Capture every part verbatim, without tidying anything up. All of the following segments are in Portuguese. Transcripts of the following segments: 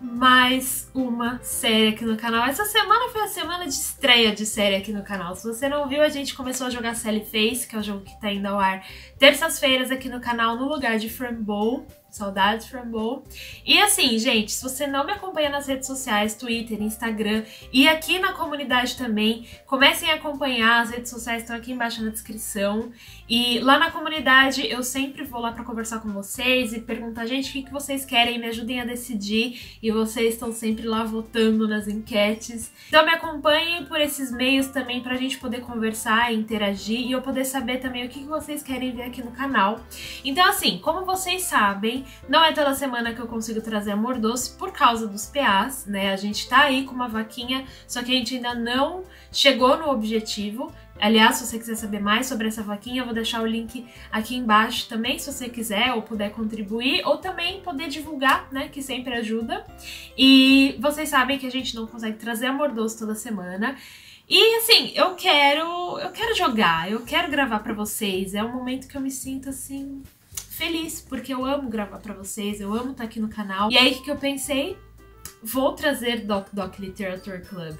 mais uma série aqui no canal. Essa semana foi a semana de estreia de série aqui no canal. Se você não viu, a gente começou a jogar Sally Face, que é o jogo que tá indo ao ar terças-feiras aqui no canal, no lugar de Frambow. Saudades, Frambow. E assim, gente, se você não me acompanha nas redes sociais, Twitter, Instagram e aqui na comunidade também, comecem a acompanhar, as redes sociais estão aqui embaixo na descrição. E lá na comunidade eu sempre vou lá pra conversar com vocês e perguntar, gente, o que, que vocês querem, me ajudem a decidir. E vocês estão sempre lá votando nas enquetes. Então me acompanhem por esses meios também pra gente poder conversar, interagir e eu poder saber também o que, que vocês querem ver aqui no canal. Então assim, como vocês sabem, não é toda semana que eu consigo trazer amor doce por causa dos P As, né? A gente tá aí com uma vaquinha, só que a gente ainda não chegou no objetivo. Aliás, se você quiser saber mais sobre essa vaquinha, eu vou deixar o link aqui embaixo também, se você quiser ou puder contribuir, ou também poder divulgar, né, que sempre ajuda. E vocês sabem que a gente não consegue trazer amor doce toda semana. E assim, eu quero, eu quero jogar, eu quero gravar pra vocês, é um momento que eu me sinto assim... feliz, porque eu amo gravar pra vocês, eu amo estar aqui no canal. E aí o que, que eu pensei? Vou trazer Doki Doki Literature Club,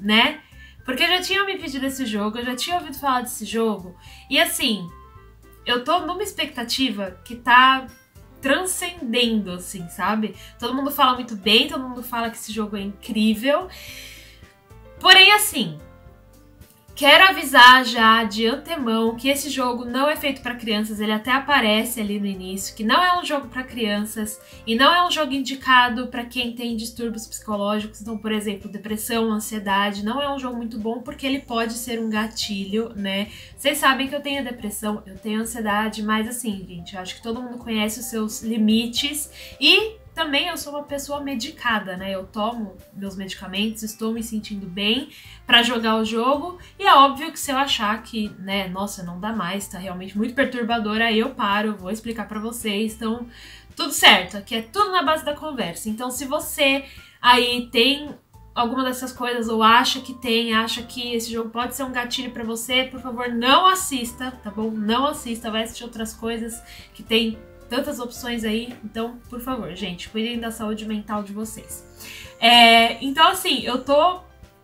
né? Porque já tinham me pedido esse jogo, eu já tinha ouvido falar desse jogo. E assim, eu tô numa expectativa que tá transcendendo, assim, sabe? Todo mundo fala muito bem, todo mundo fala que esse jogo é incrível. Porém, assim... quero avisar já de antemão que esse jogo não é feito para crianças, ele até aparece ali no início, que não é um jogo para crianças e não é um jogo indicado para quem tem distúrbios psicológicos, então, por exemplo, depressão, ansiedade, não é um jogo muito bom porque ele pode ser um gatilho, né? Vocês sabem que eu tenho depressão, eu tenho ansiedade, mas assim, gente, eu acho que todo mundo conhece os seus limites e... também eu sou uma pessoa medicada, né? Eu tomo meus medicamentos, estou me sentindo bem pra jogar o jogo. E é óbvio que se eu achar que, né, nossa, não dá mais, tá realmente muito perturbadora, aí eu paro, vou explicar pra vocês. Então, tudo certo. Aqui é tudo na base da conversa. Então, se você aí tem alguma dessas coisas ou acha que tem, acha que esse jogo pode ser um gatilho pra você, por favor, não assista, tá bom? Não assista, vai assistir outras coisas que tem... tantas opções aí, então, por favor, gente, cuidem da saúde mental de vocês. É, então, assim, eu tô...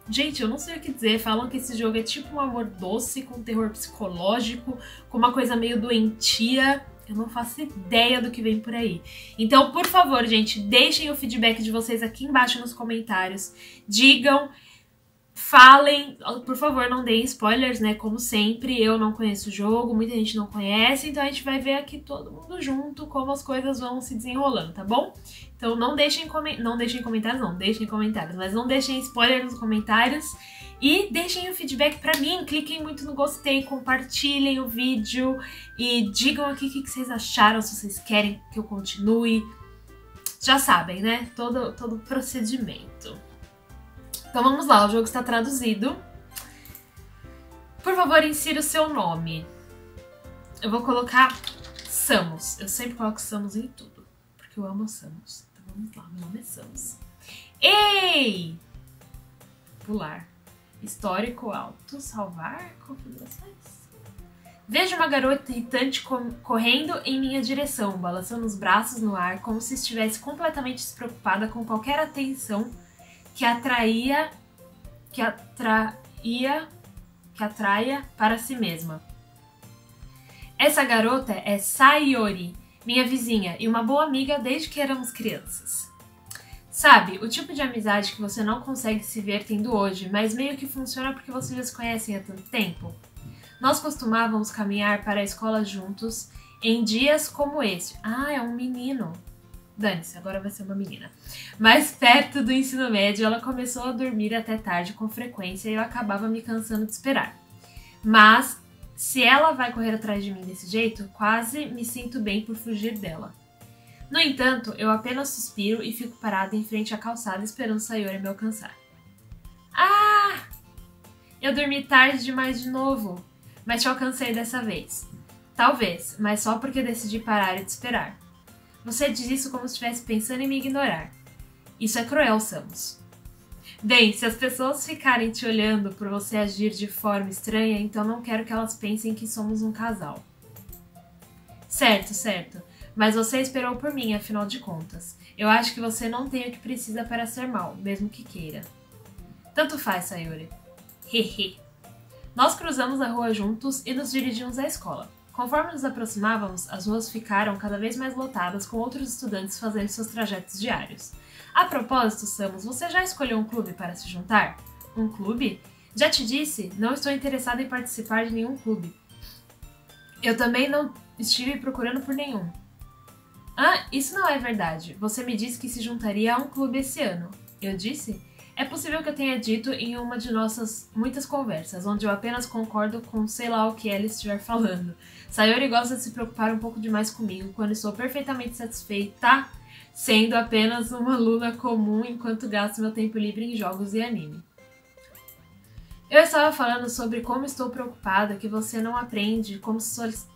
gente, eu não sei o que dizer, falam que esse jogo é tipo um amor doce, com terror psicológico, com uma coisa meio doentia, eu não faço ideia do que vem por aí. Então, por favor, gente, deixem o feedback de vocês aqui embaixo nos comentários, digam... falem, por favor, não deem spoilers, né, como sempre, eu não conheço o jogo, muita gente não conhece, então a gente vai ver aqui todo mundo junto como as coisas vão se desenrolando, tá bom? Então não deixem, não deixem comentários, não, deixem comentários, mas não deixem spoiler nos comentários e deixem o feedback pra mim, cliquem muito no gostei, compartilhem o vídeo e digam aqui o que vocês acharam, se vocês querem que eu continue, já sabem, né, todo, todo procedimento. Então vamos lá, o jogo está traduzido. Por favor, insira o seu nome. Eu vou colocar Samus. Eu sempre coloco Samus em tudo, porque eu amo Samus. Então vamos lá, meu nome é Samus. Ei! Pular. Histórico alto. Salvar configurações. Vejo uma garota irritante correndo em minha direção, balançando os braços no ar, como se estivesse completamente despreocupada com qualquer atenção que atraía, que atraía, que atraia para si mesma. Essa garota é Sayori, minha vizinha e uma boa amiga desde que éramos crianças. Sabe, o tipo de amizade que você não consegue se ver tendo hoje, mas meio que funciona porque vocês já se conhecem há tanto tempo. Nós costumávamos caminhar para a escola juntos em dias como esse. Ah, é um menino. Dane-se, agora vai ser uma menina. Mais perto do ensino médio, ela começou a dormir até tarde com frequência e eu acabava me cansando de esperar. Mas, se ela vai correr atrás de mim desse jeito, quase me sinto bem por fugir dela. No entanto, eu apenas suspiro e fico parada em frente à calçada esperando Sayori me alcançar. Ah! Eu dormi tarde demais de novo, mas te alcancei dessa vez. Talvez, mas só porque decidi parar e te esperar. Você diz isso como se estivesse pensando em me ignorar. Isso é cruel, Samus. Bem, se as pessoas ficarem te olhando por você agir de forma estranha, então não quero que elas pensem que somos um casal. Certo, certo. Mas você esperou por mim, afinal de contas. Eu acho que você não tem o que precisa para ser mal, mesmo que queira. Tanto faz, Sayori. Hehe. Nós cruzamos a rua juntos e nos dirigimos à escola. Conforme nos aproximávamos, as ruas ficaram cada vez mais lotadas com outros estudantes fazendo seus trajetos diários. A propósito, Samus, você já escolheu um clube para se juntar? Um clube? Já te disse, não estou interessada em participar de nenhum clube. Eu também não estive procurando por nenhum. Ah, isso não é verdade. Você me disse que se juntaria a um clube esse ano. Eu disse? É possível que eu tenha dito em uma de nossas muitas conversas, onde eu apenas concordo com sei lá o que ela estiver falando. Sayori gosta de se preocupar um pouco demais comigo, quando estou perfeitamente satisfeita sendo apenas uma aluna comum enquanto gasto meu tempo livre em jogos e anime. Eu estava falando sobre como estou preocupada que você não aprende como se, so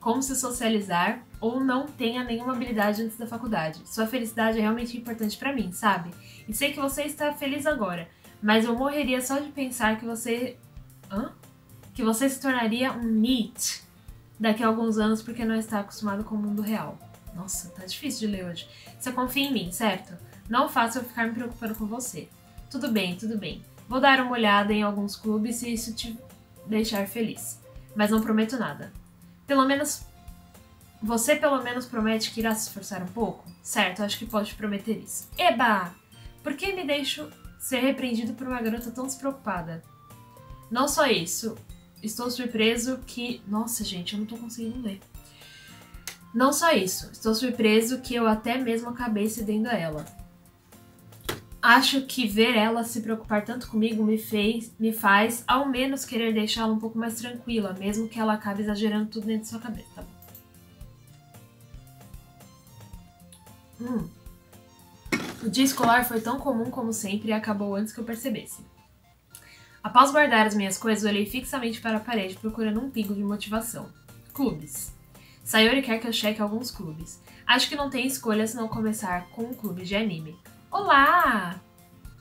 como se socializar ou não tenha nenhuma habilidade antes da faculdade. Sua felicidade é realmente importante para mim, sabe? E sei que você está feliz agora, mas eu morreria só de pensar que você... Hã? Que você se tornaria um nit daqui a alguns anos porque não está acostumado com o mundo real. Nossa, tá difícil de ler hoje. Você confia em mim, certo? Não faça eu ficar me preocupando com você. Tudo bem, tudo bem. Vou dar uma olhada em alguns clubes se isso te deixar feliz, mas não prometo nada. Pelo menos, você pelo menos promete que irá se esforçar um pouco? Certo, acho que pode prometer isso. Eba! Por que me deixo ser repreendido por uma garota tão despreocupada? Não só isso, estou surpreso que... Nossa, gente, eu não tô conseguindo ler. Não só isso, estou surpreso que eu até mesmo acabei cedendo a ela. Acho que ver ela se preocupar tanto comigo me, fez, me faz, ao menos, querer deixá-la um pouco mais tranquila, mesmo que ela acabe exagerando tudo dentro de sua cabeça, tá bom? Hum. O dia escolar foi tão comum como sempre e acabou antes que eu percebesse. Após guardar as minhas coisas, olhei fixamente para a parede procurando um pingo de motivação. Clubes. Sayori quer que eu cheque alguns clubes. Acho que não tem escolha se não começar com um clube de anime. Olá!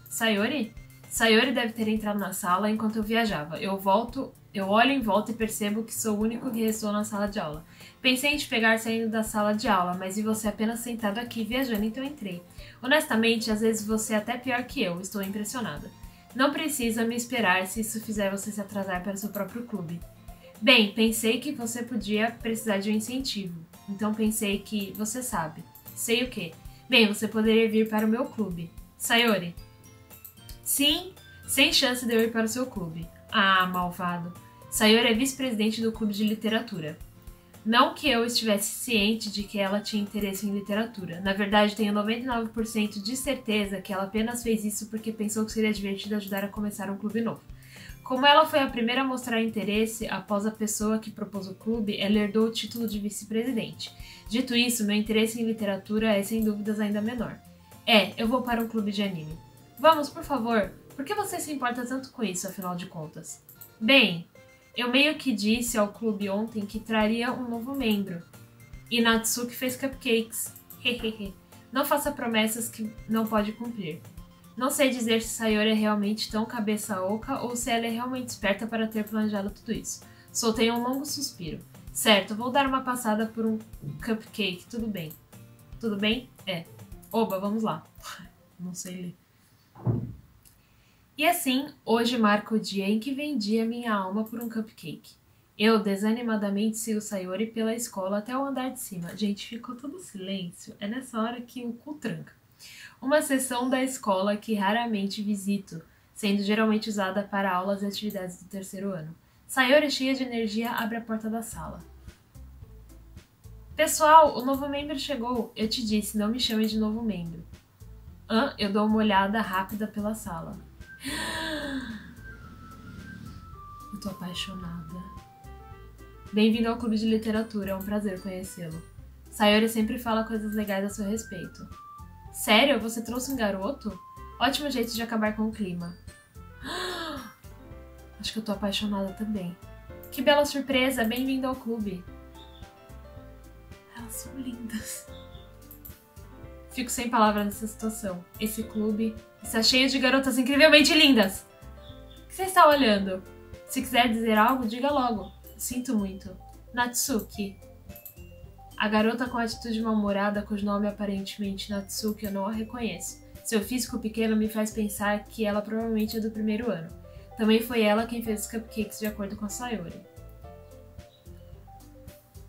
Sayori? Sayori deve ter entrado na sala enquanto eu viajava. Eu volto, eu olho em volta e percebo que sou o único que restou na sala de aula. Pensei em te pegar saindo da sala de aula, mas vi você apenas sentado aqui viajando, então entrei. Honestamente, às vezes você é até pior que eu, estou impressionada. Não precisa me esperar se isso fizer você se atrasar para o seu próprio clube. Bem, pensei que você podia precisar de um incentivo, então pensei que você sabe. Sei o quê? Bem, você poderia vir para o meu clube. Sayori. Sim, sem chance de eu ir para o seu clube. Ah, malvado. Sayori é vice-presidente do clube de literatura. Não que eu estivesse ciente de que ela tinha interesse em literatura. Na verdade, tenho noventa e nove por cento de certeza que ela apenas fez isso porque pensou que seria divertido ajudar a começar um clube novo. Como ela foi a primeira a mostrar interesse após a pessoa que propôs o clube, ela herdou o título de vice-presidente. Dito isso, meu interesse em literatura é sem dúvidas ainda menor. É, eu vou para um clube de anime. Vamos, por favor, por que você se importa tanto com isso, afinal de contas? Bem, eu meio que disse ao clube ontem que traria um novo membro. E Natsuki fez cupcakes. Hehehe. Não faça promessas que não pode cumprir. Não sei dizer se Sayori é realmente tão cabeça oca ou se ela é realmente esperta para ter planejado tudo isso. Soltei um longo suspiro. Certo, vou dar uma passada por um cupcake, tudo bem. Tudo bem? É. Oba, vamos lá. Não sei ler. E assim, hoje marca o dia em que vendi a minha alma por um cupcake. Eu desanimadamente sigo Sayori pela escola até o andar de cima. Gente, ficou todo silêncio. É nessa hora que o cu tranca. Uma seção da escola que raramente visito, sendo geralmente usada para aulas e atividades do terceiro ano. Sayori, cheia de energia, abre a porta da sala. Pessoal, o novo membro chegou. Eu te disse, não me chame de novo membro. Hã? Eu dou uma olhada rápida pela sala. Eu tô apaixonada. Bem-vindo ao clube de literatura, é um prazer conhecê-lo. Sayori sempre fala coisas legais a seu respeito. Sério? Você trouxe um garoto? Ótimo jeito de acabar com o clima. Acho que eu tô apaixonada também. Que bela surpresa! Bem-vindo ao clube. Elas são lindas. Fico sem palavras nessa situação. Esse clube está cheio de garotas incrivelmente lindas. O que você está olhando? Se quiser dizer algo, diga logo. Sinto muito. Natsuki. A garota com atitude mal-humorada, cujo nome aparentemente Natsuki eu não a reconheço. Seu físico pequeno me faz pensar que ela provavelmente é do primeiro ano. Também foi ela quem fez os cupcakes de acordo com a Sayori.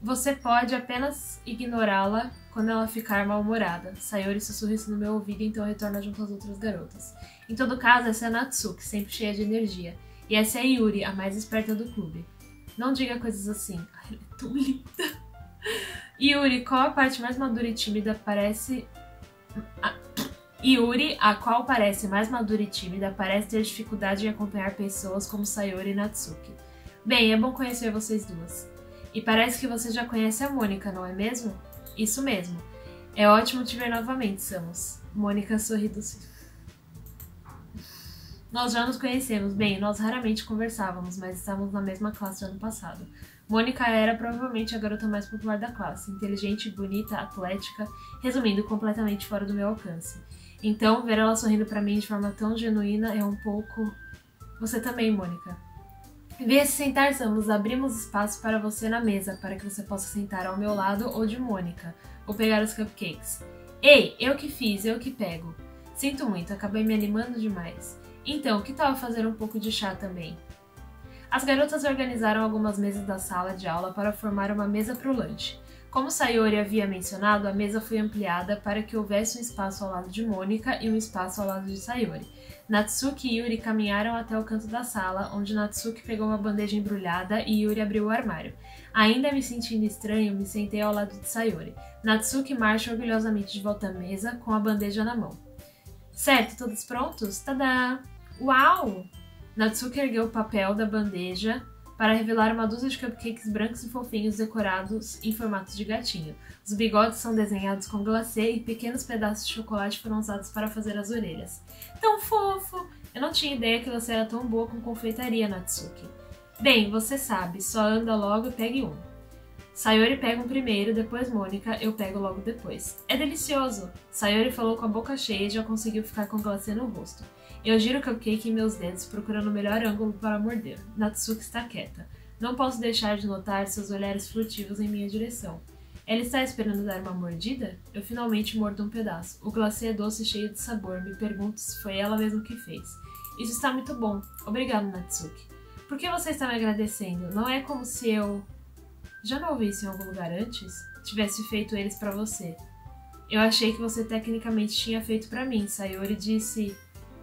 Você pode apenas ignorá-la quando ela ficar mal-humorada. Sayori sussurra isso no meu ouvido, então retorna junto às outras garotas. Em todo caso, essa é a Natsuki, sempre cheia de energia. E essa é a Yuri, a mais esperta do clube. Não diga coisas assim. Ai, ela é tão linda. Yuri, qual a parte mais madura e tímida parece... A... Yuri, a qual parece mais madura e tímida, parece ter dificuldade em acompanhar pessoas como Sayori e Natsuki. Bem, é bom conhecer vocês duas. E parece que você já conhece a Monika, não é mesmo? Isso mesmo. É ótimo te ver novamente, Samus. Monika sorri docemente. Nós já nos conhecemos. Bem, nós raramente conversávamos, mas estávamos na mesma classe no ano passado. Monika era provavelmente a garota mais popular da classe, inteligente, bonita, atlética, resumindo, completamente fora do meu alcance. Então, ver ela sorrindo para mim de forma tão genuína é um pouco... Você também, Monika. Venha se sentar, Samus. Abrimos espaço para você na mesa, para que você possa sentar ao meu lado ou de Monika, ou pegar os cupcakes. Ei, eu que fiz, eu que pego. Sinto muito, acabei me animando demais. Então, que tal fazer um pouco de chá também? As garotas organizaram algumas mesas da sala de aula para formar uma mesa para o lanche. Como Sayori havia mencionado, a mesa foi ampliada para que houvesse um espaço ao lado de Monika e um espaço ao lado de Sayori. Natsuki e Yuri caminharam até o canto da sala, onde Natsuki pegou uma bandeja embrulhada e Yuri abriu o armário. Ainda me sentindo estranho, me sentei ao lado de Sayori. Natsuki marcha orgulhosamente de volta à mesa, com a bandeja na mão. Certo, todos prontos? Tadá! Uau! Natsuki ergueu o papel da bandeja para revelar uma dúzia de cupcakes brancos e fofinhos decorados em formato de gatinho. Os bigodes são desenhados com glacê e pequenos pedaços de chocolate foram usados para fazer as orelhas. Tão fofo! Eu não tinha ideia que você era tão boa com confeitaria, Natsuki. Bem, você sabe, só anda logo e pegue um. Sayori pega um primeiro, depois Monika, eu pego logo depois. É delicioso! Sayori falou com a boca cheia e já conseguiu ficar com glacê no rosto. Eu giro o cupcake em meus dedos, procurando o melhor ângulo para morder. Natsuki está quieta. Não posso deixar de notar seus olhares furtivos em minha direção. Ela está esperando dar uma mordida? Eu finalmente mordo um pedaço. O glacê é doce e cheio de sabor. Me pergunto se foi ela mesmo que fez. Isso está muito bom. Obrigado, Natsuki. Por que você está me agradecendo? Não é como se eu... Já não ouvi isso em algum lugar antes? Tivesse feito eles pra você. Eu achei que você tecnicamente tinha feito pra mim. Sayori disse...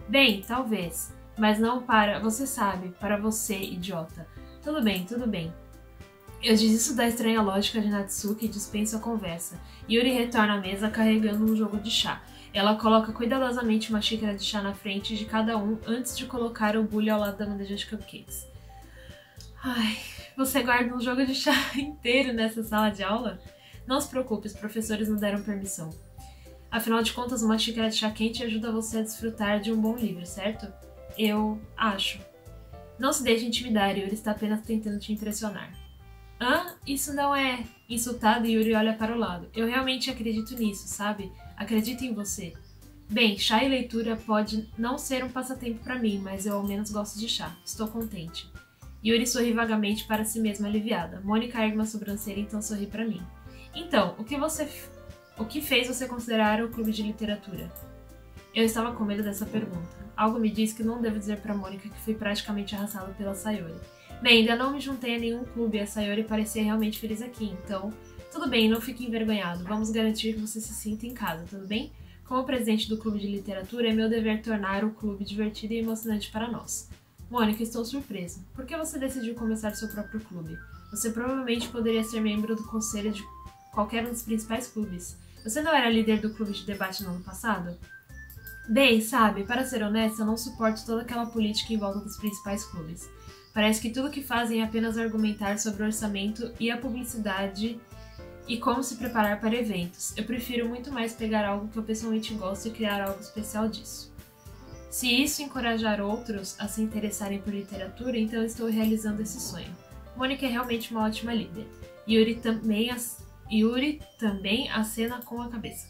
Bem, talvez. Mas não para... Você sabe. Para você, idiota. Tudo bem, tudo bem. Eu desisto da estranha lógica de Natsuki e dispenso a conversa. Yuri retorna à mesa carregando um jogo de chá. Ela coloca cuidadosamente uma xícara de chá na frente de cada um antes de colocar o bule ao lado da bandeja de cupcakes. Ai... Você guarda um jogo de chá inteiro nessa sala de aula? Não se preocupe, os professores não deram permissão. Afinal de contas, uma xícara de chá quente ajuda você a desfrutar de um bom livro, certo? Eu acho. Não se deixe intimidar, Yuri está apenas tentando te impressionar. Hã? Isso não é... Insultado, Yuri olha para o lado. Eu realmente acredito nisso, sabe? Acredito em você. Bem, chá e leitura pode não ser um passatempo para mim, mas eu ao menos gosto de chá. Estou contente. Yuri sorri vagamente para si mesma aliviada. Monika ergue uma sobrancelha, então sorri para mim. Então, o que você... O que fez você considerar o clube de literatura? Eu estava com medo dessa pergunta. Algo me diz que não devo dizer para Monika que fui praticamente arrasada pela Sayori. Bem, ainda não me juntei a nenhum clube e a Sayori parecia realmente feliz aqui, então... Tudo bem, não fique envergonhado. Vamos garantir que você se sinta em casa, tudo bem? Como presidente do clube de literatura, é meu dever tornar o clube divertido e emocionante para nós. Monika, estou surpresa. Por que você decidiu começar seu próprio clube? Você provavelmente poderia ser membro do conselho de qualquer um dos principais clubes. Você não era líder do clube de debate no ano passado? Bem, sabe, para ser honesta, eu não suporto toda aquela política em volta dos principais clubes. Parece que tudo o que fazem é apenas argumentar sobre o orçamento e a publicidade e como se preparar para eventos. Eu prefiro muito mais pegar algo que eu pessoalmente gosto e criar algo especial disso. Se isso encorajar outros a se interessarem por literatura, então estou realizando esse sonho. Monika é realmente uma ótima líder. Yuri também, ac... Yuri também acena com a cabeça.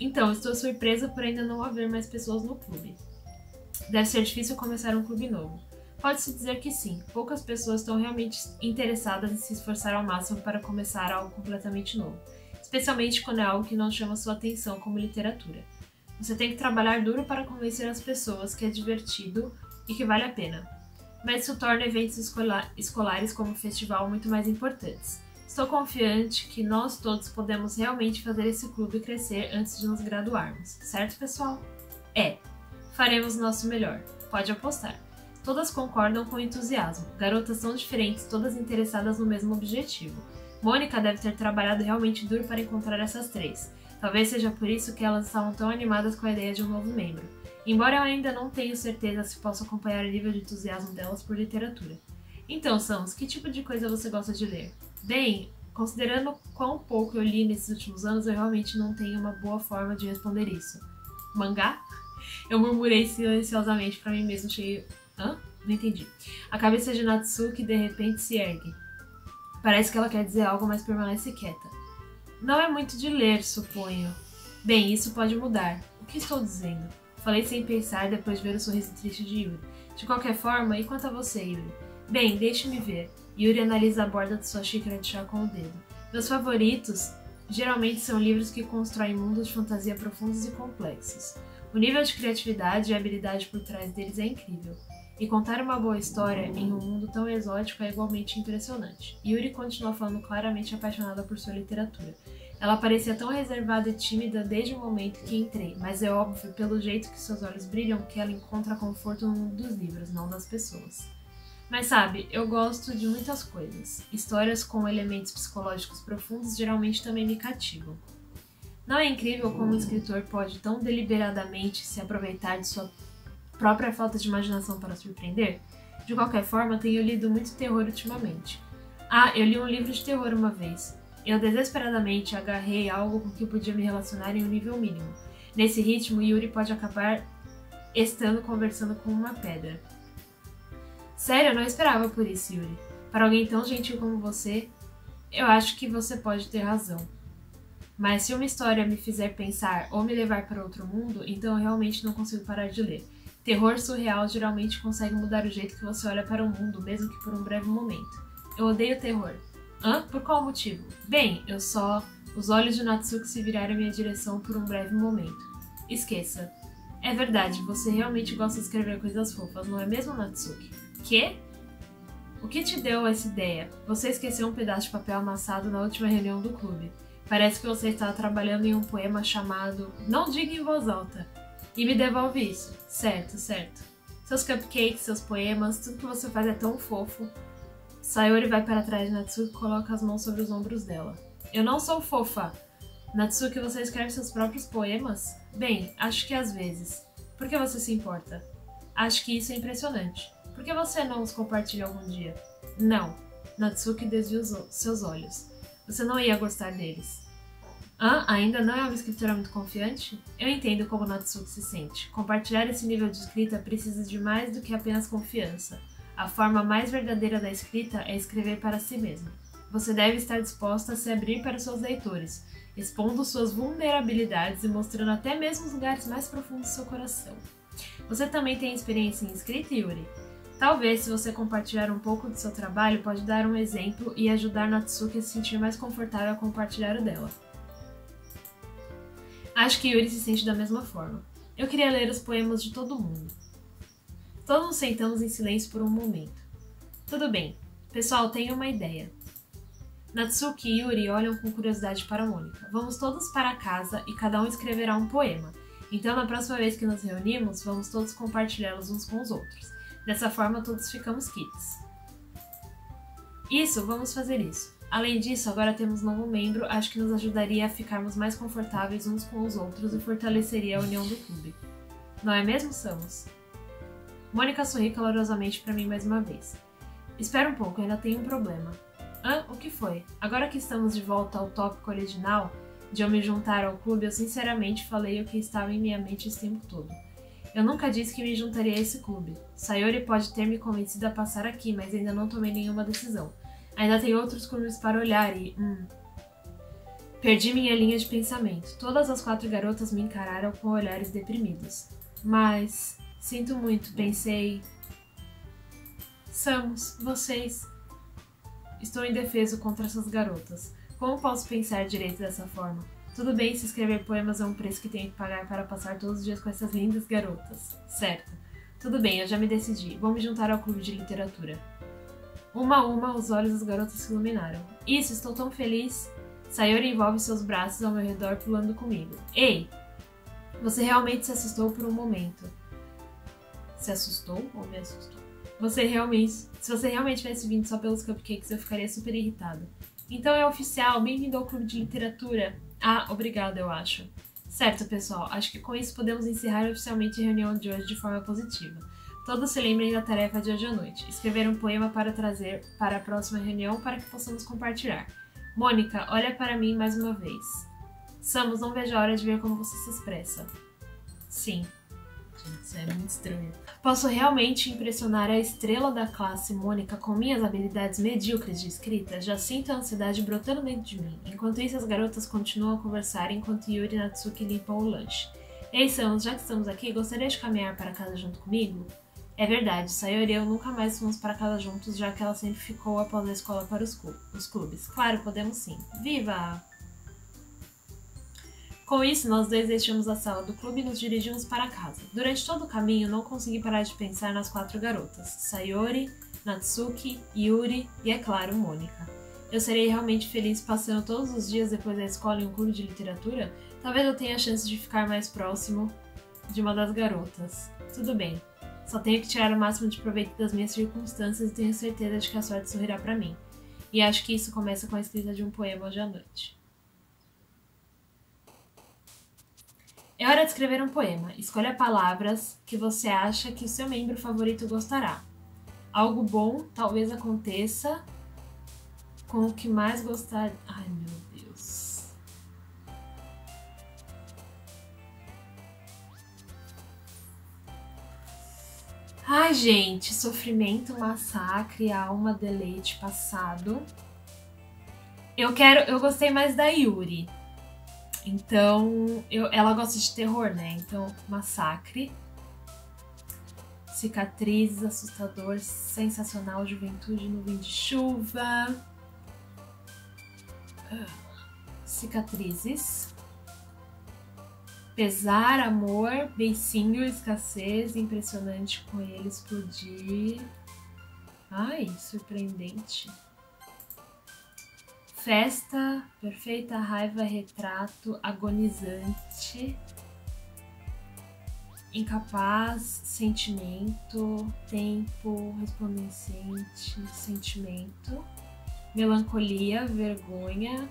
Então, estou surpresa por ainda não haver mais pessoas no clube. Deve ser difícil começar um clube novo. Pode-se dizer que sim, poucas pessoas estão realmente interessadas em se esforçar ao máximo para começar algo completamente novo, especialmente quando é algo que não chama sua atenção como literatura. Você tem que trabalhar duro para convencer as pessoas que é divertido e que vale a pena, mas isso torna eventos escolar, escolares como o festival muito mais importantes. Estou confiante que nós todos podemos realmente fazer esse clube crescer antes de nos graduarmos, certo, pessoal? É, faremos nosso melhor, pode apostar. Todas concordam com entusiasmo, garotas são diferentes, todas interessadas no mesmo objetivo. Monika deve ter trabalhado realmente duro para encontrar essas três. Talvez seja por isso que elas estavam tão animadas com a ideia de um novo membro. Embora eu ainda não tenha certeza se posso acompanhar o nível de entusiasmo delas por literatura. Então, Samus, que tipo de coisa você gosta de ler? Bem, considerando quão pouco eu li nesses últimos anos, eu realmente não tenho uma boa forma de responder isso. Mangá? Eu murmurei silenciosamente para mim mesmo, cheio... Hã? Não entendi. A cabeça de Natsuki de repente se ergue. Parece que ela quer dizer algo, mas permanece quieta. Não é muito de ler, suponho. Bem, isso pode mudar. O que estou dizendo? Falei sem pensar depois de ver o sorriso triste de Yuri. De qualquer forma, e quanto a você, Yuri? Bem, deixe-me ver. Yuri analisa a borda de sua xícara de chá com o dedo. Meus favoritos geralmente são livros que constroem mundos de fantasia profundos e complexos. O nível de criatividade e habilidade por trás deles é incrível. E contar uma boa história em um mundo tão exótico é igualmente impressionante. Yuri continua falando claramente apaixonada por sua literatura. Ela parecia tão reservada e tímida desde o momento que entrei, mas é óbvio pelo jeito que seus olhos brilham que ela encontra conforto no mundo dos livros, não das pessoas. Mas sabe, eu gosto de muitas coisas. Histórias com elementos psicológicos profundos geralmente também me cativam. Não é incrível como um escritor pode tão deliberadamente se aproveitar de sua própria falta de imaginação para surpreender? De qualquer forma, tenho lido muito terror ultimamente. Ah, eu li um livro de terror uma vez. Eu desesperadamente agarrei algo com que podia me relacionar em um nível mínimo. Nesse ritmo, Yuri pode acabar estando conversando com uma pedra. Sério, eu não esperava por isso, Yuri. Para alguém tão gentil como você, eu acho que você pode ter razão. Mas se uma história me fizer pensar ou me levar para outro mundo, então eu realmente não consigo parar de ler. Terror surreal geralmente consegue mudar o jeito que você olha para o mundo, mesmo que por um breve momento. Eu odeio terror. Hã? Por qual motivo? Bem, eu só... Os olhos de Natsuki se viraram em minha direção por um breve momento. Esqueça. É verdade, você realmente gosta de escrever coisas fofas, não é mesmo, Natsuki? Quê? O que te deu essa ideia? Você esqueceu um pedaço de papel amassado na última reunião do clube. Parece que você estava trabalhando em um poema chamado... Não diga em voz alta. E me devolve isso. Certo, certo. Seus cupcakes, seus poemas, tudo que você faz é tão fofo. Sayori vai para trás de Natsuki e coloca as mãos sobre os ombros dela. Eu não sou fofa. Natsuki, você escreve seus próprios poemas? Bem, acho que às vezes. Por que você se importa? Acho que isso é impressionante. Por que você não os compartilha algum dia? Não. Natsuki desvia os seus olhos. Você não ia gostar deles. Ah, ainda não é uma escritora muito confiante? Eu entendo como Natsuki se sente. Compartilhar esse nível de escrita precisa de mais do que apenas confiança. A forma mais verdadeira da escrita é escrever para si mesma. Você deve estar disposta a se abrir para seus leitores, expondo suas vulnerabilidades e mostrando até mesmo os lugares mais profundos do seu coração. Você também tem experiência em escrita, Yuri? Talvez, se você compartilhar um pouco do seu trabalho, pode dar um exemplo e ajudar Natsuki a se sentir mais confortável a compartilhar o dela. Acho que Yuri se sente da mesma forma. Eu queria ler os poemas de todo mundo. Todos nos sentamos em silêncio por um momento. Tudo bem. Pessoal, tenho uma ideia. Natsuki e Yuri olham com curiosidade para Monika. Vamos todos para casa e cada um escreverá um poema. Então, na próxima vez que nos reunimos, vamos todos compartilhá-los uns com os outros. Dessa forma, todos ficamos quites. Isso, vamos fazer isso. Além disso, agora temos um novo membro, acho que nos ajudaria a ficarmos mais confortáveis uns com os outros e fortaleceria a união do clube. Não é mesmo, Samus? Monika sorri calorosamente para mim mais uma vez. Espera um pouco, ainda tenho um problema. Ah, o que foi? Agora que estamos de volta ao tópico original, de eu me juntar ao clube, eu sinceramente falei o que estava em minha mente esse tempo todo. Eu nunca disse que me juntaria a esse clube. Sayori pode ter me convencido a passar aqui, mas ainda não tomei nenhuma decisão. Ainda tem outros clubes para olhar e... Hum. Perdi minha linha de pensamento. Todas as quatro garotas me encararam com olhares deprimidos. Mas... Sinto muito, pensei... Samus, vocês... Estou indefeso contra essas garotas. Como posso pensar direito dessa forma? Tudo bem se escrever poemas a um preço que tenho que pagar para passar todos os dias com essas lindas garotas. Certo. Tudo bem, eu já me decidi. Vou me juntar ao clube de literatura. Uma a uma, os olhos das garotas se iluminaram. Isso, estou tão feliz. Sayori envolve seus braços ao meu redor, pulando comigo. Ei! Você realmente se assustou por um momento. Se assustou ou me assustou? Você realmente... Se você realmente tivesse vindo só pelos cupcakes, eu ficaria super irritada. Então é oficial, bem-vindo ao clube de literatura. Ah, obrigada, eu acho. Certo, pessoal, acho que com isso podemos encerrar oficialmente a reunião de hoje de forma positiva. Todos se lembrem da tarefa de hoje à noite, escrever um poema para trazer para a próxima reunião para que possamos compartilhar. Monika, olha para mim mais uma vez. Samus, não vejo a hora de ver como você se expressa. Sim. Isso é muito estranho. Posso realmente impressionar a estrela da classe, Monika, com minhas habilidades medíocres de escrita? Já sinto a ansiedade brotando dentro de mim. Enquanto isso, as garotas continuam a conversar enquanto Yuri e Natsuki limpam o lanche. Ei, Samus, já que estamos aqui, gostaria de caminhar para casa junto comigo? É verdade, Sayori e eu nunca mais fomos para casa juntos, já que ela sempre ficou após a escola para os clubes. Claro, podemos sim. Viva! Com isso, nós dois deixamos a sala do clube e nos dirigimos para casa. Durante todo o caminho, não consegui parar de pensar nas quatro garotas, Sayori, Natsuki, Yuri e, é claro, Monika. Eu serei realmente feliz passando todos os dias depois da escola em um clube de literatura? Talvez eu tenha a chance de ficar mais próximo de uma das garotas. Tudo bem, só tenho que tirar o máximo de proveito das minhas circunstâncias e tenho certeza de que a sorte sorrirá para mim. E acho que isso começa com a escrita de um poema hoje à noite. É hora de escrever um poema. Escolha palavras que você acha que o seu membro favorito gostará. Algo bom talvez aconteça com o que mais gostar... Ai, meu Deus. Ai, gente. Sofrimento, massacre, alma, deleite, passado. Eu quero... Eu gostei mais da Yuri. Então, eu, ela gosta de terror, né? Então, massacre, cicatrizes, assustador, sensacional, juventude, nuvem de chuva, cicatrizes, pesar, amor, beicinho, escassez, impressionante, coelho, explodir, ai, surpreendente. Festa, perfeita, raiva, retrato, agonizante, incapaz, sentimento, tempo, resplandecente, sentimento, melancolia, vergonha,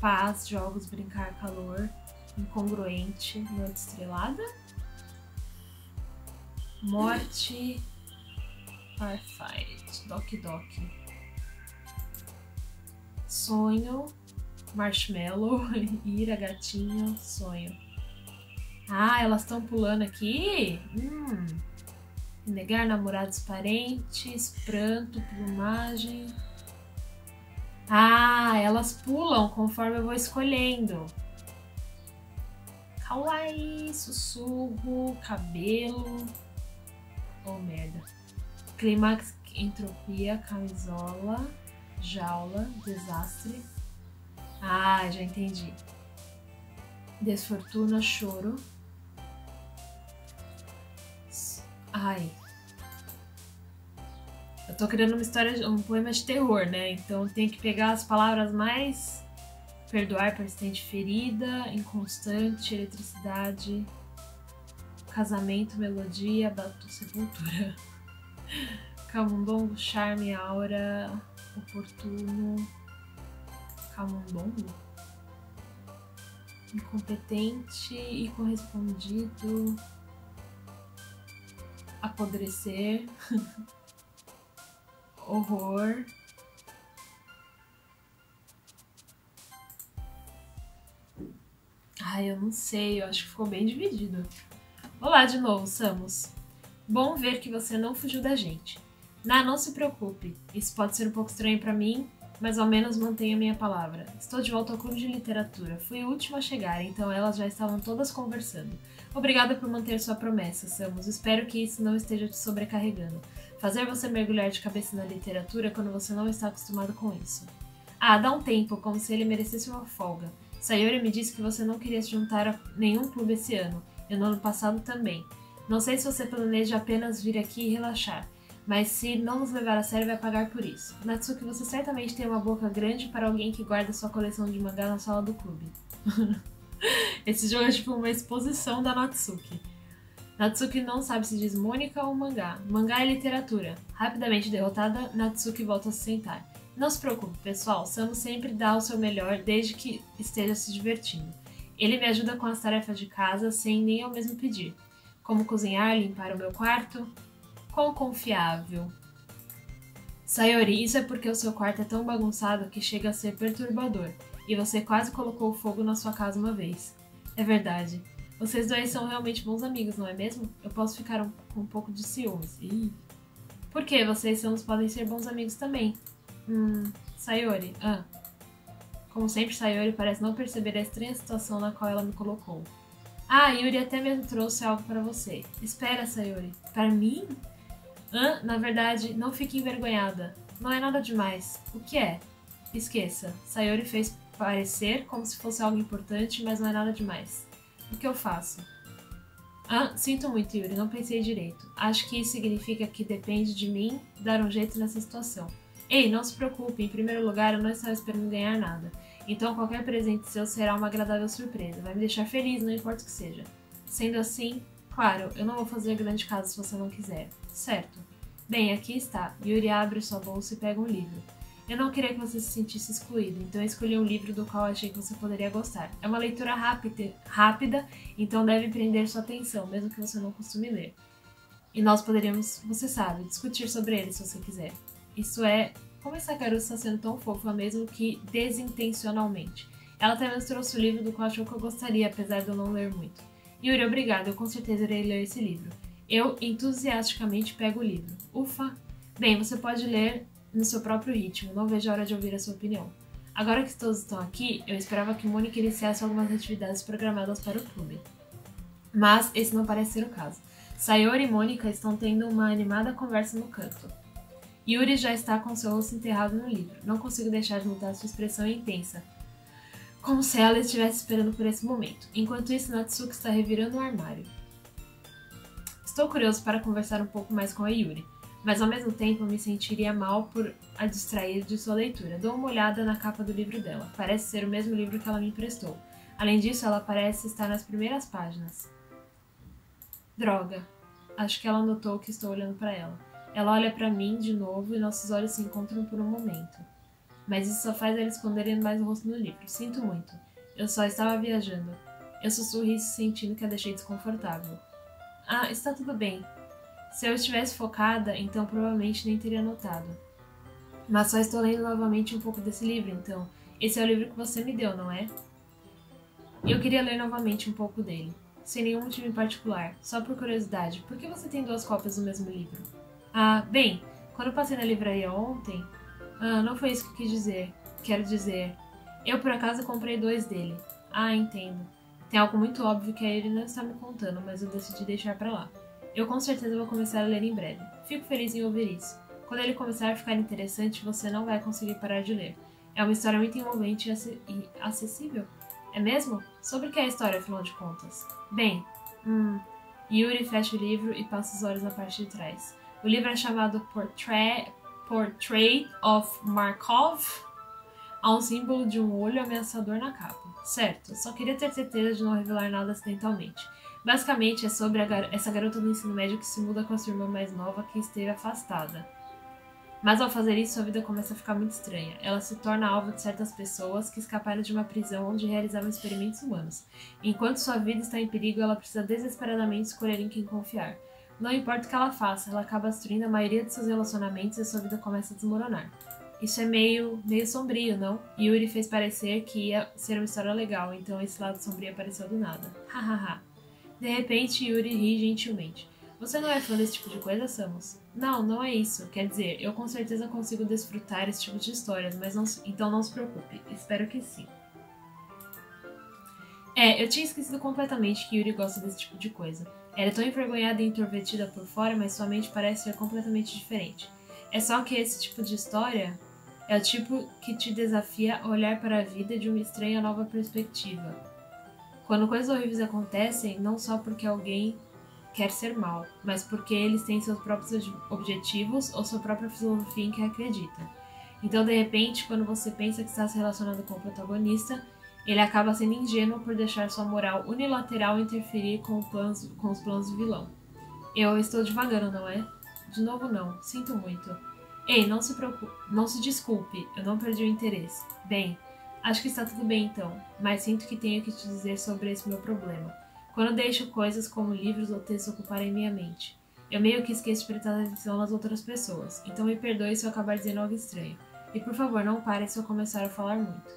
paz, jogos, brincar, calor, incongruente, noite estrelada, morte, parfait, Doki Doki. Sonho, marshmallow, ira, gatinho, sonho. Ah, elas estão pulando aqui? Hum. Negar, namorados, parentes, pranto, plumagem. Ah, elas pulam conforme eu vou escolhendo. Kawaii, sussurro, cabelo. Oh, merda. Clímax, entropia, camisola. Jaula, desastre. Ah, já entendi. Desfortuna, choro. Ai. Eu tô criando uma história, um poema de terror, né? Então tem que pegar as palavras mais... Perdoar, persistente, ferida, inconstante, eletricidade, casamento, melodia, batu, sepultura. Camundongo, charme, aura... Oportuno, camundongo, incompetente e correspondido, apodrecer, horror, ai, eu não sei, eu acho que ficou bem dividido. Olá de novo, Samus, bom ver que você não fugiu da gente. Não, não se preocupe. Isso pode ser um pouco estranho pra mim, mas ao menos mantenha minha palavra. Estou de volta ao clube de literatura. Fui a última a chegar, então elas já estavam todas conversando. Obrigada por manter sua promessa, Samus. Espero que isso não esteja te sobrecarregando. Fazer você mergulhar de cabeça na literatura quando você não está acostumado com isso. Ah, dá um tempo, como se ele merecesse uma folga. Sayori me disse que você não queria se juntar a nenhum clube esse ano, e no ano passado também. Não sei se você planeja apenas vir aqui e relaxar, mas se não nos levar a sério vai pagar por isso. Natsuki, você certamente tem uma boca grande para alguém que guarda sua coleção de mangá na sala do clube. Esse jogo é tipo uma exposição da Natsuki. Natsuki não sabe se diz Monika ou mangá. Mangá é literatura. Rapidamente derrotada, Natsuki volta a se sentar. Não se preocupe, pessoal. Samus sempre dá o seu melhor, desde que esteja se divertindo. Ele me ajuda com as tarefas de casa, sem nem eu mesmo pedir. Como cozinhar, limpar o meu quarto... Quão confiável. Sayori, isso é porque o seu quarto é tão bagunçado que chega a ser perturbador. E você quase colocou fogo na sua casa uma vez. É verdade. Vocês dois são realmente bons amigos, não é mesmo? Eu posso ficar um, com um pouco de ciúmes. Ih. Por que vocês Samus podem ser bons amigos também? Hum, Sayori. Ah. Como sempre, Sayori parece não perceber a estranha situação na qual ela me colocou. Ah, Yuri até mesmo trouxe algo para você. Espera, Sayori. Para mim? Ah, na verdade, não fique envergonhada. Não é nada demais. O que é? Esqueça. Sayori fez parecer como se fosse algo importante, mas não é nada demais. O que eu faço? Ah, sinto muito, Yuri, não pensei direito. Acho que isso significa que depende de mim dar um jeito nessa situação. Ei, não se preocupe, em primeiro lugar eu não estava esperando ganhar nada. Então qualquer presente seu será uma agradável surpresa, vai me deixar feliz, não importa o que seja. Sendo assim, claro, eu não vou fazer grande caso se você não quiser. Certo. Bem, aqui está. Yuri abre sua bolsa e pega um livro. Eu não queria que você se sentisse excluído, então eu escolhi um livro do qual achei que você poderia gostar. É uma leitura rápida, rápida, então deve prender sua atenção, mesmo que você não costume ler. E nós poderíamos, você sabe, discutir sobre ele se você quiser. Isso é... Como essa garota está sendo tão fofa, mesmo que desintencionalmente. Ela também trouxe o livro do qual achou que eu gostaria, apesar de eu não ler muito. Yuri, obrigado, eu com certeza irei ler esse livro. Eu, entusiasticamente, pego o livro. Ufa! Bem, você pode ler... no seu próprio ritmo, não vejo a hora de ouvir a sua opinião. Agora que todos estão aqui, eu esperava que Monika iniciasse algumas atividades programadas para o clube. Mas esse não parece ser o caso. Sayori e Monika estão tendo uma animada conversa no canto. Yuri já está com seu rosto enterrado no livro. Não consigo deixar de notar sua expressão intensa. Como se ela estivesse esperando por esse momento. Enquanto isso, Natsuki está revirando o armário. Estou curioso para conversar um pouco mais com a Yuri. Mas ao mesmo tempo eu me sentiria mal por a distrair de sua leitura. Dou uma olhada na capa do livro dela. Parece ser o mesmo livro que ela me emprestou. Além disso, ela parece estar nas primeiras páginas. Droga. Acho que ela notou que estou olhando para ela. Ela olha para mim de novo e nossos olhos se encontram por um momento. Mas isso só faz ela esconder mais o rosto no livro. Sinto muito. Eu só estava viajando. Eu sussurrei sentindo que a deixei desconfortável. Ah, está tudo bem. Se eu estivesse focada, então provavelmente nem teria notado. Mas só estou lendo novamente um pouco desse livro, então. Esse é o livro que você me deu, não é? Eu queria ler novamente um pouco dele. Sem nenhum motivo em particular, só por curiosidade. Por que você tem duas cópias do mesmo livro? Ah, bem, quando eu passei na livraria ontem... Ah, não foi isso que eu quis dizer. Quero dizer... Eu, por acaso, comprei dois dele. Ah, entendo. Tem algo muito óbvio que ele não está me contando, mas eu decidi deixar pra lá. Eu com certeza vou começar a ler em breve. Fico feliz em ouvir isso. Quando ele começar a ficar interessante, você não vai conseguir parar de ler. É uma história muito envolvente e acessível. É mesmo? Sobre o que é a história, afinal de contas? Bem, hum... Yuri fecha o livro e passa os olhos na parte de trás. O livro é chamado Portrait, Portrait of Markov. Há um símbolo de um olho ameaçador na capa. Certo, só queria ter certeza de não revelar nada acidentalmente. Basicamente é sobre a gar- essa garota do ensino médio que se muda com a sua irmã mais nova que esteve afastada. Mas ao fazer isso, sua vida começa a ficar muito estranha. Ela se torna alvo de certas pessoas que escaparam de uma prisão onde realizavam experimentos humanos. Enquanto sua vida está em perigo, ela precisa desesperadamente escolher em quem confiar. Não importa o que ela faça, ela acaba destruindo a maioria de seus relacionamentos e sua vida começa a desmoronar. Isso é meio, meio sombrio, não? Yuri fez parecer que ia ser uma história legal, então esse lado sombrio apareceu do nada. Hahaha. De repente, Yuri ri gentilmente. Você não é fã desse tipo de coisa, Samus? Não, não é isso. Quer dizer, eu com certeza consigo desfrutar esse tipo de histórias, mas não, então não se preocupe. Espero que sim. É, eu tinha esquecido completamente que Yuri gosta desse tipo de coisa. Ela é tão envergonhada e introvertida por fora, mas sua mente parece ser completamente diferente. É só que esse tipo de história é o tipo que te desafia a olhar para a vida de uma estranha nova perspectiva. Quando coisas horríveis acontecem, não só porque alguém quer ser mal, mas porque eles têm seus próprios objetivos ou sua própria filosofia em que acredita. Então, de repente, quando você pensa que está se relacionando com o protagonista, ele acaba sendo ingênuo por deixar sua moral unilateral interferir com, o planos, com os planos do vilão. Eu estou divagando, não é? De novo não, sinto muito. Ei, não se preocupe, não se desculpe, eu não perdi o interesse. Bem, acho que está tudo bem então, mas sinto que tenho que te dizer sobre esse meu problema. Quando deixo coisas como livros ou textos ocuparem minha mente, eu meio que esqueço de prestar atenção nas outras pessoas, então me perdoe se eu acabar dizendo algo estranho. E por favor, não pare se eu começar a falar muito.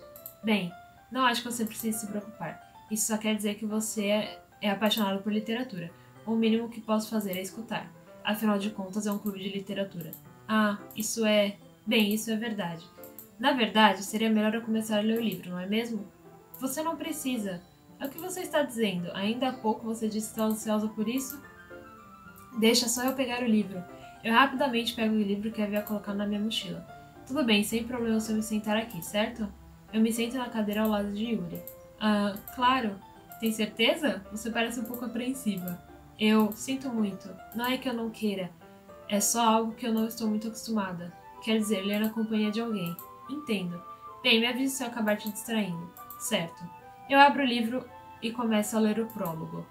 Bem, não acho que você precise se preocupar. Isso só quer dizer que você é apaixonado por literatura. O mínimo que posso fazer é escutar. Afinal de contas, é um clube de literatura. Ah, isso é... Bem, isso é verdade. Na verdade, seria melhor eu começar a ler o livro, não é mesmo? Você não precisa. É o que você está dizendo. Ainda há pouco você disse que está ansiosa por isso? Deixa só eu pegar o livro. Eu rapidamente pego o livro que havia colocado na minha mochila. Tudo bem, sem problema se eu me sentar aqui, certo? Eu me sento na cadeira ao lado de Yuri. Ah, claro. Tem certeza? Você parece um pouco apreensiva. Eu sinto muito. Não é que eu não queira. É só algo que eu não estou muito acostumada. Quer dizer, ler na companhia de alguém. Entendo. Bem, me avise se eu acabar te distraindo. Certo. Eu abro o livro e começo a ler o prólogo.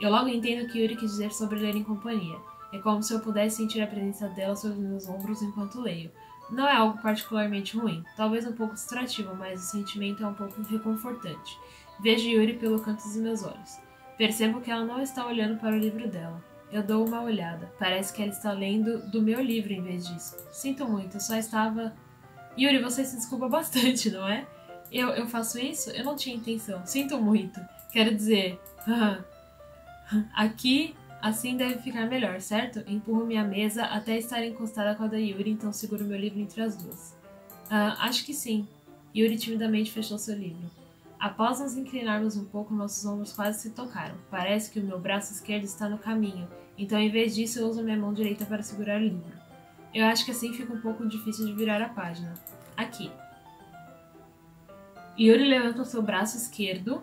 Eu logo entendo o que Yuri quis dizer sobre ler em companhia. É como se eu pudesse sentir a presença dela sobre meus ombros enquanto leio. Não é algo particularmente ruim, talvez um pouco distrativo, mas o sentimento é um pouco reconfortante. Vejo Yuri pelo canto dos meus olhos. Percebo que ela não está olhando para o livro dela. Eu dou uma olhada. Parece que ela está lendo do meu livro em vez disso. Sinto muito, eu só estava... Yuri, você se desculpa bastante, não é? Eu, eu faço isso? Eu não tinha intenção. Sinto muito. Quero dizer... Aqui... Assim deve ficar melhor, certo? Empurro minha mesa até estar encostada com a da Yuri, então seguro meu livro entre as duas. Ah, acho que sim. Yuri timidamente fechou seu livro. Após nos inclinarmos um pouco, nossos ombros quase se tocaram. Parece que o meu braço esquerdo está no caminho, então em vez disso eu uso minha mão direita para segurar o livro. Eu acho que assim fica um pouco difícil de virar a página. Aqui. Yuri levanta o seu braço esquerdo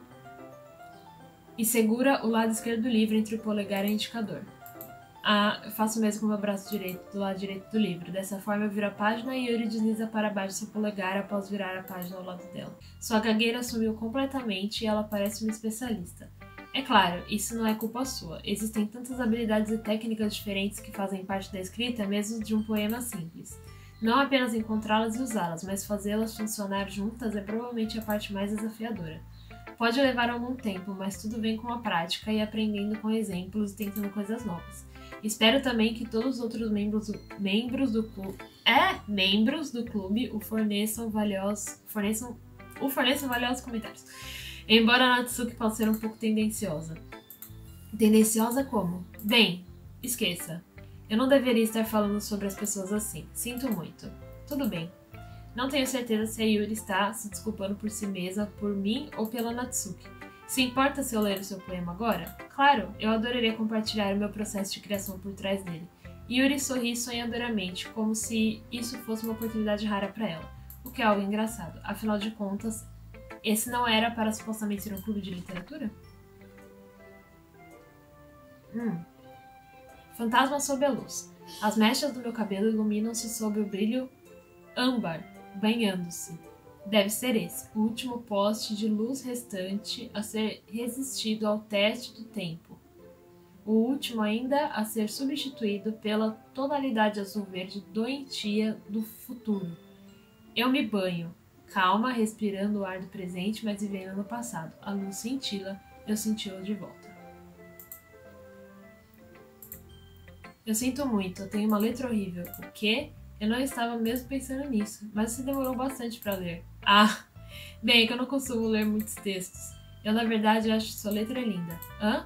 e segura o lado esquerdo do livro entre o polegar e o indicador. Ah, eu faço o mesmo com o meu braço direito, do lado direito do livro. Dessa forma eu viro a página e Yuri desliza para baixo seu polegar após virar a página ao lado dela. Sua gagueira sumiu completamente e ela parece uma especialista. É claro, isso não é culpa sua. Existem tantas habilidades e técnicas diferentes que fazem parte da escrita, mesmo de um poema simples. Não apenas encontrá-las e usá-las, mas fazê-las funcionar juntas é provavelmente a parte mais desafiadora. Pode levar algum tempo, mas tudo vem com a prática e aprendendo com exemplos e tentando coisas novas. Espero também que todos os outros membros do, membros do clube é, membros do clube o forneçam valiosos, forneçam, o forneçam valiosos comentários. Embora a Natsuki possa ser um pouco tendenciosa. Tendenciosa como? Bem, esqueça. Eu não deveria estar falando sobre as pessoas assim. Sinto muito. Tudo bem. Não tenho certeza se a Yuri está se desculpando por si mesma, por mim ou pela Natsuki. Se importa se eu ler o seu poema agora? Claro, eu adoraria compartilhar o meu processo de criação por trás dele. Yuri sorri sonhadoramente, como se isso fosse uma oportunidade rara para ela, o que é algo engraçado. Afinal de contas, esse não era para supostamente ser um clube de literatura? Hum. Fantasma sob a luz. As mechas do meu cabelo iluminam-se sob o brilho âmbar. Banhando-se. Deve ser esse, o último poste de luz restante a ser resistido ao teste do tempo. O último ainda a ser substituído pela tonalidade azul-verde doentia do futuro. Eu me banho, calma, respirando o ar do presente, mas vivendo no passado. A luz cintila, eu senti-la de volta. Eu sinto muito, eu tenho uma letra horrível. O quê? Eu não estava mesmo pensando nisso, mas você demorou bastante para ler. Ah, bem, que eu não costumo ler muitos textos. Eu, na verdade, acho sua letra linda. Hã?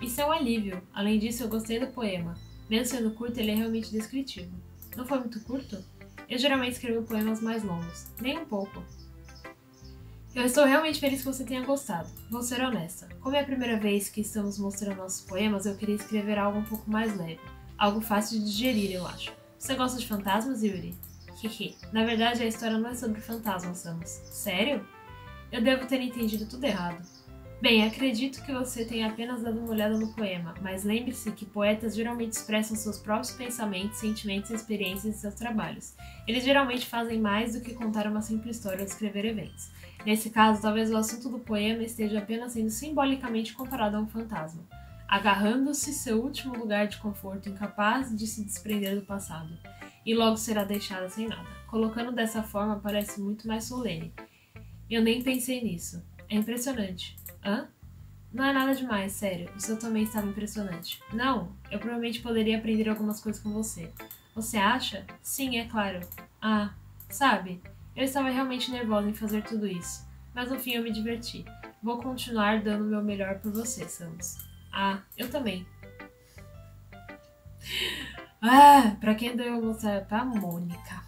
Isso é um alívio. Além disso, eu gostei do poema. Mesmo sendo curto, ele é realmente descritivo. Não foi muito curto? Eu geralmente escrevo poemas mais longos. Nem um pouco. Eu estou realmente feliz que você tenha gostado. Vou ser honesta. Como é a primeira vez que estamos mostrando nossos poemas, eu queria escrever algo um pouco mais leve. Algo fácil de digerir, eu acho. Você gosta de fantasmas, Yuri? Hehe. Na verdade, a história não é sobre fantasmas, Samus. Sério? Eu devo ter entendido tudo errado. Bem, acredito que você tenha apenas dado uma olhada no poema, mas lembre-se que poetas geralmente expressam seus próprios pensamentos, sentimentos e experiências em seus trabalhos. Eles geralmente fazem mais do que contar uma simples história ou descrever eventos. Nesse caso, talvez o assunto do poema esteja apenas sendo simbolicamente comparado a um fantasma, agarrando-se seu último lugar de conforto, incapaz de se desprender do passado, e logo será deixada sem nada. Colocando dessa forma, parece muito mais solene. Eu nem pensei nisso. É impressionante. Hã? Não é nada demais, sério. O seu também estava impressionante. Não, eu provavelmente poderia aprender algumas coisas com você. Você acha? Sim, é claro. Ah, sabe... Eu estava realmente nervosa em fazer tudo isso, mas no fim eu me diverti. Vou continuar dando o meu melhor por você, Samus. Ah, eu também. Ah, pra quem deu eu vou mostrar pra Mônica.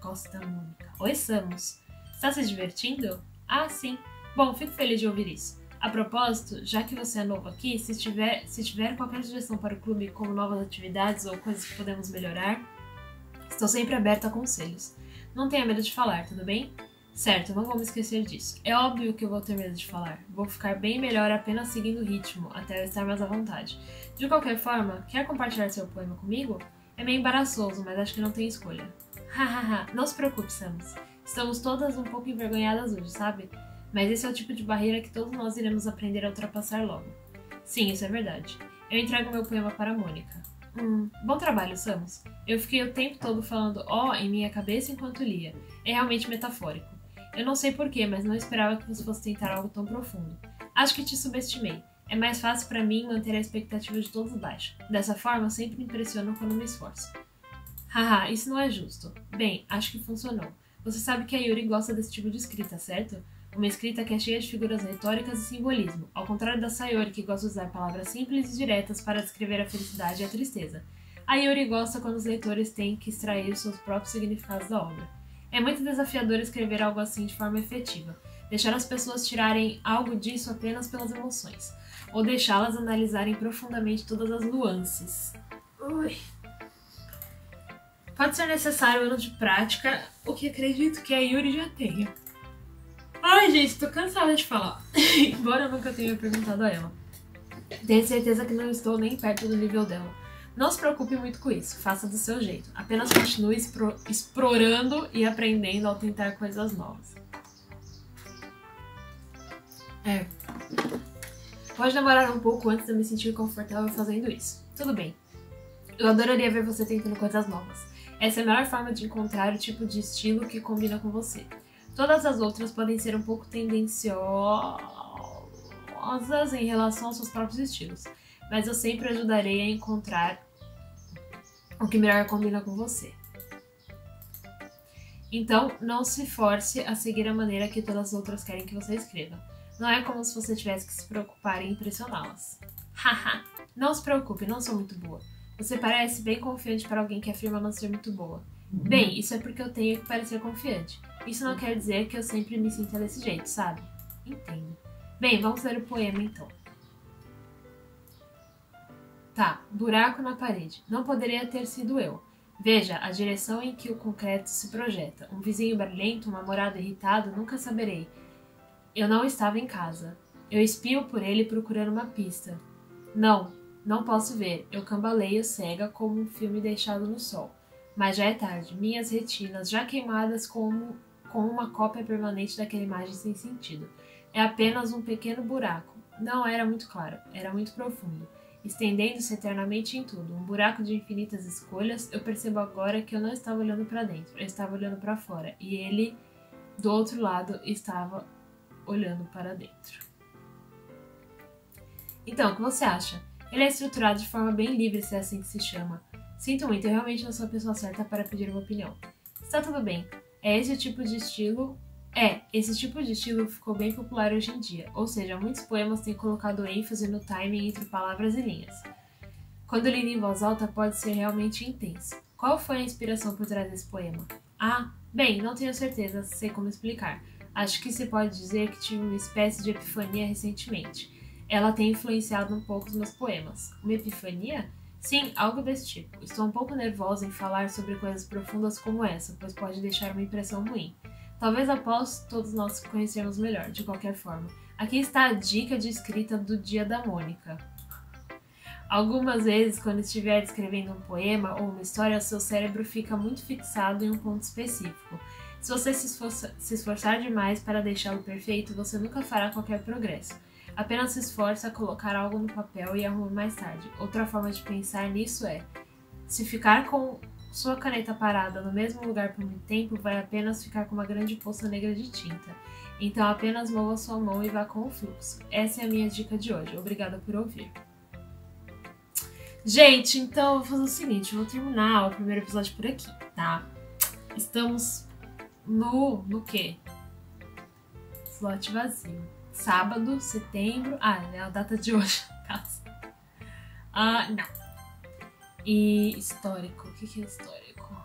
Gosto da Mônica. Oi, Samus. Está se divertindo? Ah, sim. Bom, fico feliz de ouvir isso. A propósito, já que você é novo aqui, se tiver, se tiver qualquer sugestão para o clube, como novas atividades ou coisas que podemos melhorar, estou sempre aberta a conselhos. Não tenha medo de falar, tudo bem? Certo, não vou me esquecer disso. É óbvio que eu vou ter medo de falar. Vou ficar bem melhor apenas seguindo o ritmo, até eu estar mais à vontade. De qualquer forma, quer compartilhar seu poema comigo? É meio embaraçoso, mas acho que não tem escolha. Hahaha, não se preocupe, Samus. Estamos todas um pouco envergonhadas hoje, sabe? Mas esse é o tipo de barreira que todos nós iremos aprender a ultrapassar logo. Sim, isso é verdade. Eu entrego meu poema para a Mônica. Hum, bom trabalho, Samus. Eu fiquei o tempo todo falando ó em minha cabeça enquanto lia. É realmente metafórico. Eu não sei porquê, mas não esperava que você fosse tentar algo tão profundo. Acho que te subestimei. É mais fácil pra mim manter a expectativa de todos baixa. Dessa forma, eu sempre me impressiono quando me esforço. Haha, isso não é justo. Bem, acho que funcionou. Você sabe que a Yuri gosta desse tipo de escrita, certo? Uma escrita que é cheia de figuras retóricas e simbolismo, ao contrário da Sayori, que gosta de usar palavras simples e diretas para descrever a felicidade e a tristeza. A Yuri gosta quando os leitores têm que extrair os seus próprios significados da obra. É muito desafiador escrever algo assim de forma efetiva, deixar as pessoas tirarem algo disso apenas pelas emoções, ou deixá-las analisarem profundamente todas as nuances. Ui. Pode ser necessário um ano de prática, o que acredito que a Yuri já tenha. Ai, gente, tô cansada de falar, embora eu nunca tenha perguntado a ela. Tenho certeza que não estou nem perto do nível dela. Não se preocupe muito com isso, faça do seu jeito. Apenas continue espro- explorando e aprendendo ao tentar coisas novas. É. Pode demorar um pouco antes de eu me sentir confortável fazendo isso. Tudo bem. Eu adoraria ver você tentando coisas novas. Essa é a melhor forma de encontrar o tipo de estilo que combina com você. Todas as outras podem ser um pouco tendenciosas em relação aos seus próprios estilos, mas eu sempre ajudarei a encontrar o que melhor combina com você. Então, não se force a seguir a maneira que todas as outras querem que você escreva. Não é como se você tivesse que se preocupar em impressioná-las. Haha, não se preocupe, não sou muito boa. Você parece bem confiante para alguém que afirma não ser muito boa. Bem, isso é porque eu tenho que parecer confiante. Isso não quer dizer que eu sempre me sinta desse jeito, sabe? Entendo. Bem, vamos ler o poema então. Tá, buraco na parede. Não poderia ter sido eu. Veja a direção em que o concreto se projeta. Um vizinho barulhento, um namorado irritado, nunca saberei. Eu não estava em casa. Eu espio por ele procurando uma pista. Não, não posso ver. Eu cambaleio cega como um filme deixado no sol. Mas já é tarde, minhas retinas já queimadas como com uma cópia permanente daquela imagem sem sentido. É apenas um pequeno buraco. Não era muito claro, era muito profundo, estendendo-se eternamente em tudo. Um buraco de infinitas escolhas. Eu percebo agora que eu não estava olhando para dentro, eu estava olhando para fora. E ele, do outro lado, estava olhando para dentro. Então, o que você acha? Ele é estruturado de forma bem livre, se é assim que se chama. Sinto muito, eu realmente não sou a pessoa certa para pedir uma opinião. Está tudo bem. É esse tipo de estilo... É, esse tipo de estilo ficou bem popular hoje em dia. Ou seja, muitos poemas têm colocado ênfase no timing entre palavras e linhas. Quando lido em voz alta, pode ser realmente intenso. Qual foi a inspiração por trás desse poema? Ah, bem, não tenho certeza, sei como explicar. acho que se pode dizer que tive uma espécie de epifania recentemente. Ela tem influenciado um pouco os meus poemas. Uma epifania? Sim, algo desse tipo. Estou um pouco nervosa em falar sobre coisas profundas como essa, pois pode deixar uma impressão ruim. Talvez após todos nós conhecermos melhor, de qualquer forma. Aqui está a dica de escrita do dia da Mônica. Algumas vezes, quando estiver escrevendo um poema ou uma história, seu cérebro fica muito fixado em um ponto específico. Se você se esforçar, se esforçar demais para deixá-lo perfeito, você nunca fará qualquer progresso. Apenas se esforça a colocar algo no papel e arruma mais tarde. Outra forma de pensar nisso é, se ficar com sua caneta parada no mesmo lugar por muito tempo, vai apenas ficar com uma grande poça negra de tinta. Então apenas mova sua mão e vá com o fluxo. Essa é a minha dica de hoje. Obrigada por ouvir. Gente, então eu vou fazer o seguinte, eu vou terminar o primeiro episódio por aqui, tá? Estamos no... no quê? Slot vazio. Sábado, setembro... Ah, é a data de hoje, no caso. Ah, não. E histórico, o que que é histórico?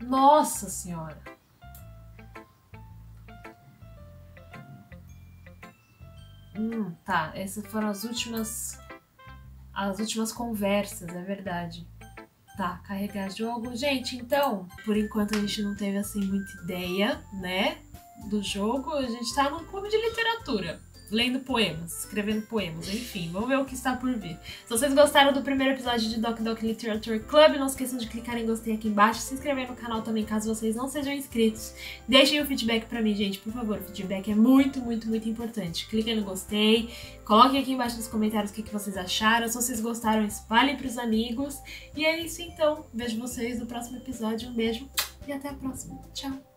Nossa Senhora! Hum, tá, essas foram as últimas... As últimas conversas, é verdade. Tá, carregar jogo. Gente, então, por enquanto a gente não teve, assim, muita ideia, né? Do jogo, a gente tá num clube de literatura. Lendo poemas, escrevendo poemas, enfim. Vamos ver o que está por vir. Se vocês gostaram do primeiro episódio de Doki Doki Literature Club, não esqueçam de clicar em gostei aqui embaixo. Se inscrever no canal também, caso vocês não sejam inscritos. Deixem o feedback pra mim, gente, por favor. O feedback é muito, muito, muito importante. Cliquem no gostei. Coloquem aqui embaixo nos comentários o que vocês acharam. Se vocês gostaram, espalhem pros amigos. E é isso, então. Vejo vocês no próximo episódio. Um beijo e até a próxima. Tchau!